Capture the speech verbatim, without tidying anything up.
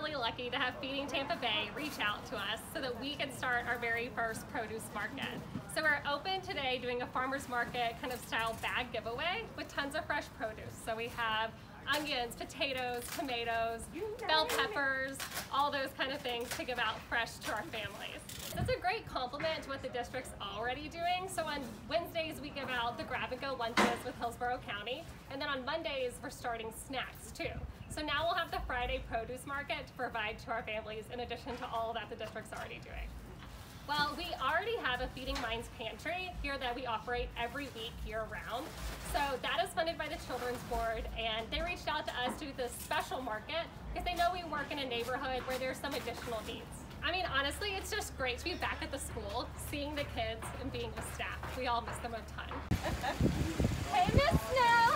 really lucky to have Feeding Tampa Bay reach out to us so that we can start our very first produce market. So we're open today doing a farmer's market kind of style bag giveaway with tons of fresh produce. So we have onions, potatoes, tomatoes, bell peppers, all those kind of things to give out fresh to our families. That's a great compliment to what the district's already doing. So on Wednesdays, we give out the grab-and-go lunches with Hillsborough County. And then on Mondays, we're starting snacks too. So now we'll have the Friday produce market to provide to our families in addition to all that the district's already doing. Well, we already have a Feeding Minds pantry here that we operate every week year round. So that is funded by the Children's Board, and they reached out to us to do this special market because they know we work in a neighborhood where there's some additional needs. I mean, honestly, it's just great to be back at the school, seeing the kids and being with staff. We all miss them a ton. Hey, Miss Snow!